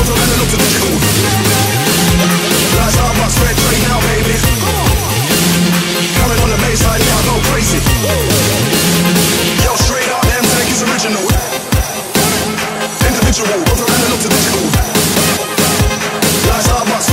but I look to digital. Lies are my